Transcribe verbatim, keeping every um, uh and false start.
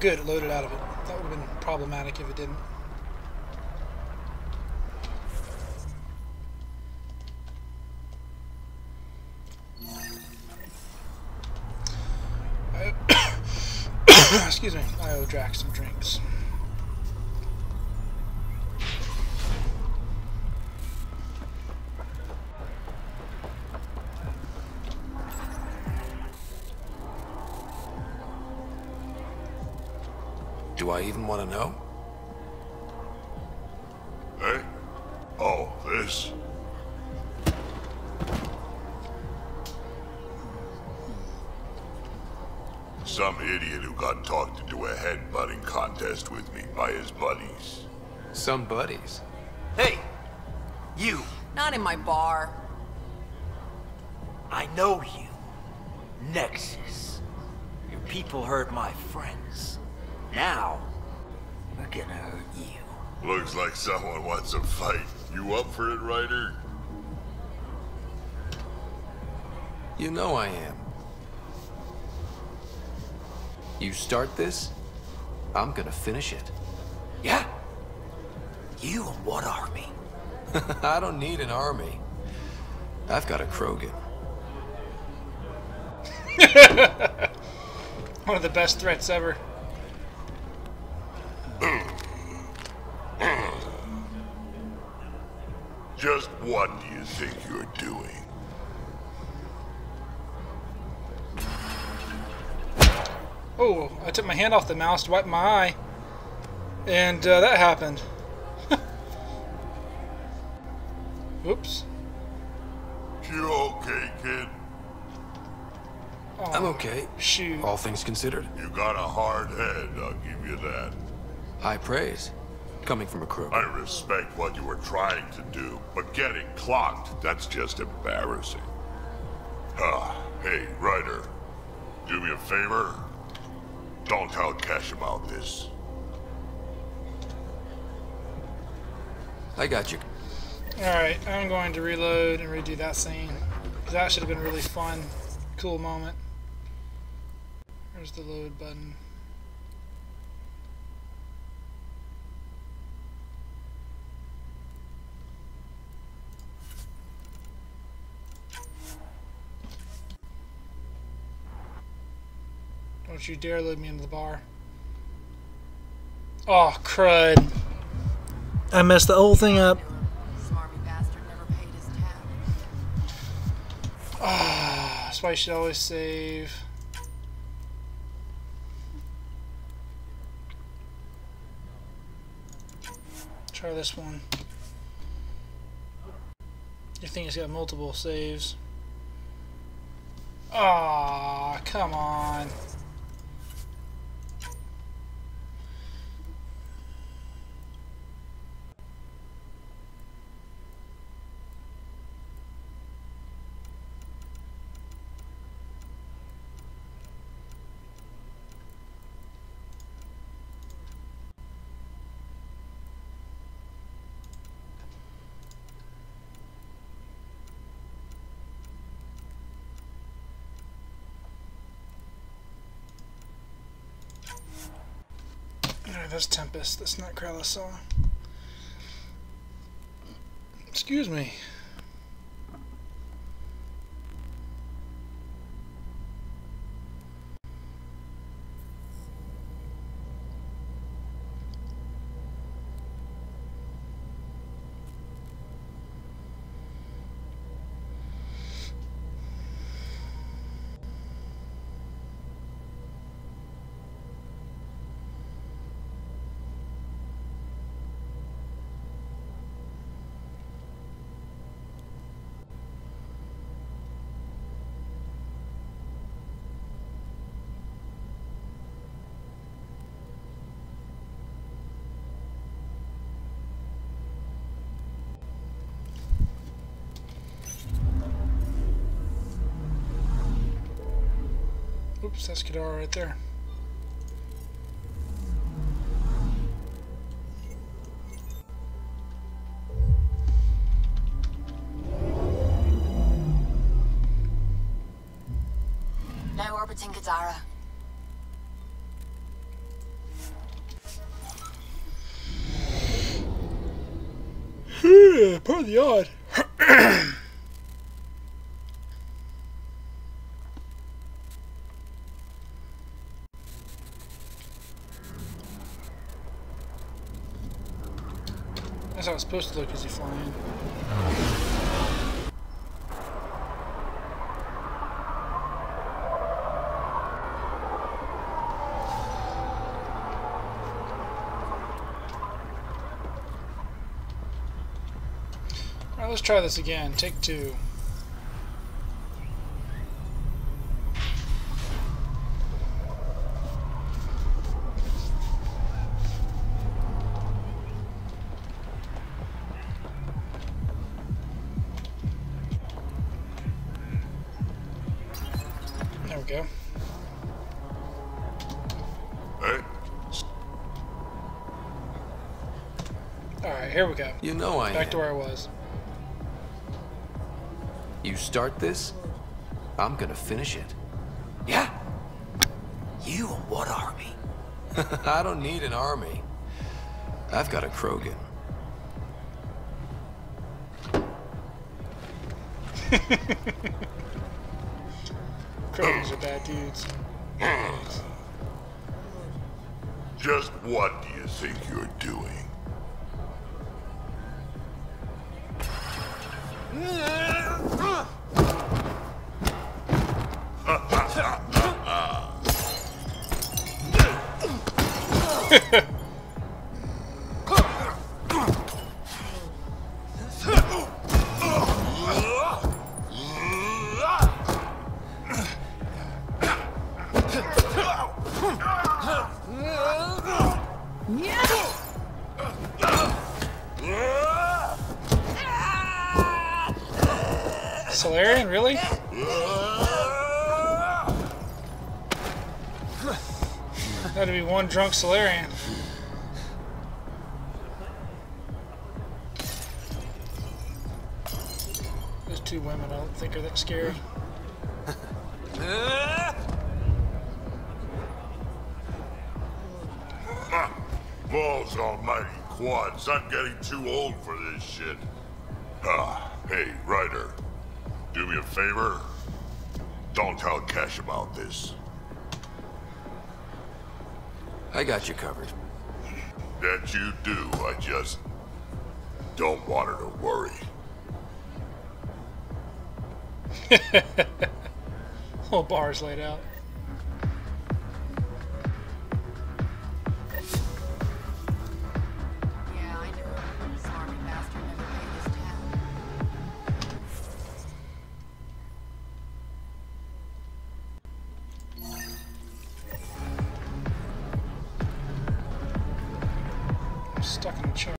Good, it loaded out of it. That would have been problematic if it didn't. I, excuse me, I owe Drack some drinks. Do I even want to know? Hey? Oh, this. Some idiot who got talked into a headbutting contest with me by his buddies. Some buddies? Hey! You! Not in my bar. I know you. Nexus. Your people hurt my friends. Now, we're gonna hurt you. Looks like someone wants a fight. You up for it, Ryder? You know I am. You start this, I'm gonna finish it. Yeah? You and what army? I don't need an army. I've got a Krogan. One of the best threats ever. Just what do you think you're doing? Oh, I took my hand off the mouse to wipe my eye, and uh, that happened. Oops. You okay, kid? Oh, I'm okay. Shoot. All things considered. You got a hard head, I'll give you that. High praise. Coming from a crew. I respect what you were trying to do, but getting clocked, that's just embarrassing. Ah, hey, Ryder, do me a favor? Don't tell Cash about this. I got you. Alright, I'm going to reload and redo that scene. That should have been a really fun, cool moment. There's the load button. Don't you dare load me into the bar. Oh, crud. I messed the whole thing up. Ah, that's why you should always save. Try this one. Your thing has got multiple saves. Ah, come on. That's Tempest. That's not Krell I saw. Excuse me. Oops, that's Kadara right there. Now orbiting Kadara. Yeah, part of the odd. That's how it's supposed to look as you fly in. Alright, let's try this again. Take two. Go. Hey. Alright, here we go. You know I am. Back to where I was. You start this, I'm gonna finish it. Yeah? You and what army? I don't need an army. I've got a Krogan. Krogans are bad dudes. Just what do you think you're doing? Solarian, really? That'd be one drunk Solarian. Those two women, I don't think are that scary. Balls almighty quads, I'm getting too old for this shit. Ah, hey, Ryder. Do me a favor. Don't tell Cash about this. I got you covered. That you do. I just don't want her to worry. Whole bar's laid out. Stuck in the chair.